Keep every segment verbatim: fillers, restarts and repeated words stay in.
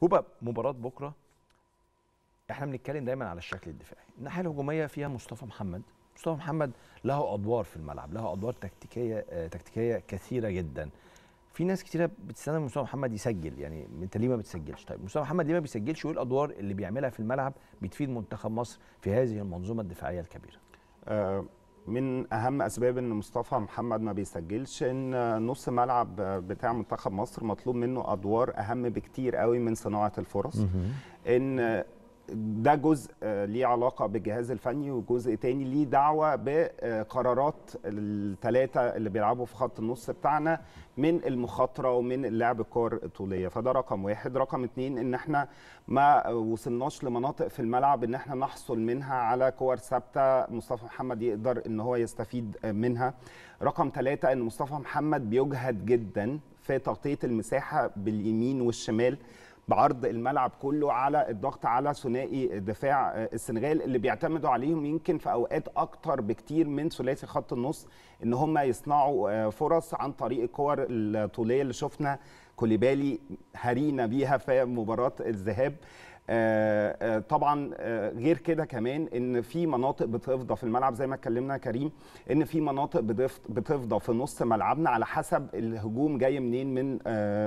وبقى مباراه بكره احنا بنتكلم دايما على الشكل الدفاعي. الناحيه الهجوميه فيها مصطفى محمد، مصطفى محمد له ادوار في الملعب، له ادوار تكتيكيه تكتيكيه كثيره جدا. في ناس كثيره بتستنى مصطفى محمد يسجل، يعني انت ليه ما بتسجلش؟ طيب مصطفى محمد ليه ما بيسجلش وايه الادوار اللي بيعملها في الملعب بتفيد منتخب مصر في هذه المنظومه الدفاعيه الكبيره؟ أه من اهم اسباب ان مصطفى محمد ما بيسجلش ان نص ملعب بتاع منتخب مصر مطلوب منه ادوار اهم بكتير قوي من صناعه الفرص. ان ده جزء ليه علاقه بالجهاز الفني وجزء تاني ليه دعوه بقرارات الثلاثه اللي بيلعبوا في خط النص بتاعنا من المخاطره ومن اللعب الكور الطوليه، فده رقم واحد. رقم اتنين ان احنا ما وصلناش لمناطق في الملعب ان احنا نحصل منها على كور ثابته مصطفى محمد يقدر ان هو يستفيد منها. رقم ثلاثه ان مصطفى محمد بيجهد جدا في تغطيه المساحه باليمين والشمال بعرض الملعب كله على الضغط على ثنائي دفاع السنغال اللي بيعتمدوا عليهم يمكن في اوقات اكتر بكتير من ثلاثي خط النص ان هم يصنعوا فرص عن طريق الكور الطوليه اللي شفنا كوليبالي هارينا بيها في مباراه الذهاب. طبعا غير كده كمان ان في مناطق بتفضى في الملعب زي ما اتكلمنا كريم، ان في مناطق بتفضى في نص ملعبنا على حسب الهجوم جاي منين من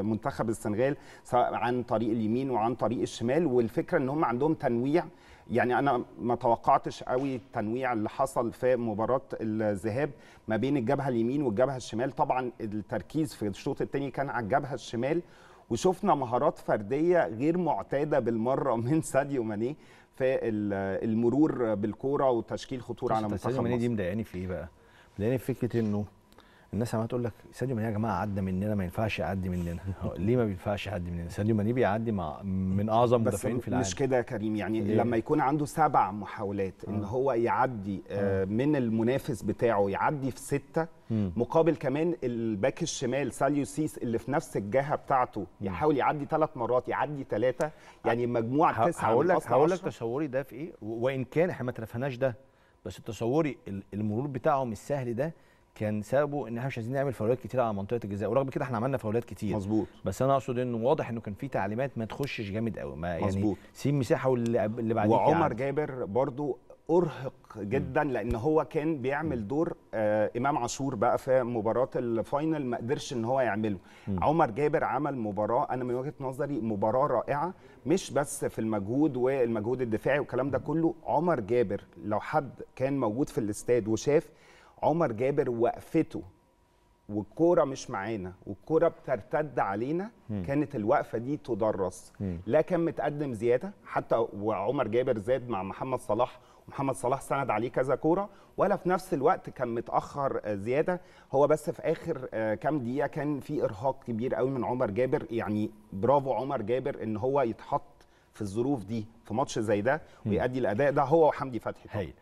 منتخب السنغال، سواء عن طريق اليمين وعن طريق الشمال. والفكره ان هم عندهم تنويع، يعني انا ما توقعتش قوي التنويع اللي حصل في مباراه الذهاب ما بين الجبهه اليمين والجبهه الشمال. طبعا التركيز في الشوط الثاني كان على الجبهه الشمال، وشفنا مهارات فرديه غير معتاده بالمره من ساديو ماني في المرور بالكوره وتشكيل خطوره على منتخب مصر. ساديو ماني دي مضايقاني في ايه بقى؟ مضايقاني في فكره انه الناس عماله تقول لك ساديو ماني يا جماعه عدى مننا، ما ينفعش يعدي مننا. ليه ما بينفعش يعدي مننا؟ ساديو ماني بيعدي مع من اعظم مدافعين في العالم. مش كده يا كريم، يعني دي. لما يكون عنده سبع محاولات ان هو يعدي آه من المنافس بتاعه يعدي في سته، مقابل كمان الباك الشمال ساليوسيس اللي في نفس الجهه بتاعته يحاول يعدي ثلاث مرات يعدي ثلاثه، يعني مجموعه تسعه. هقول لك هقول لك تصوري ده في ايه، وان كان احنا ما ترفناش ده، بس تصوري المرور بتاعهم السهل ده كان سببه ان احنا مش عايزين نعمل فاولات كتير على منطقه الجزاء، ورغم كده احنا عملنا فاولات كتير. مظبوط، بس انا اقصد انه واضح انه كان في تعليمات ما تخشش جامد قوي، ما يعني سيب مساحه واللي اللي بعديه. وعمر جابر برضو ارهق جدا لان هو كان بيعمل دور آه امام عاشور بقى في مباراه الفاينل ما قدرش ان هو يعمله. م. عمر جابر عمل مباراه انا من وجهه نظري مباراه رائعه، مش بس في المجهود والمجهود الدفاعي والكلام ده كله. عمر جابر لو حد كان موجود في الاستاد وشاف عمر جابر وقفته والكوره مش معانا والكوره بترتد علينا، م. كانت الوقفه دي تدرس. م. لا كان متقدم زياده حتى، وعمر جابر زاد مع محمد صلاح، محمد صلاح سند عليه كذا كوره، ولا في نفس الوقت كان متاخر زياده. هو بس في اخر كام دقيقه كان في ارهاق كبير قوي من عمر جابر. يعني برافو عمر جابر ان هو يتحط في الظروف دي في ماتش زي ده ويؤدي الاداء ده هو وحمدي فتحي.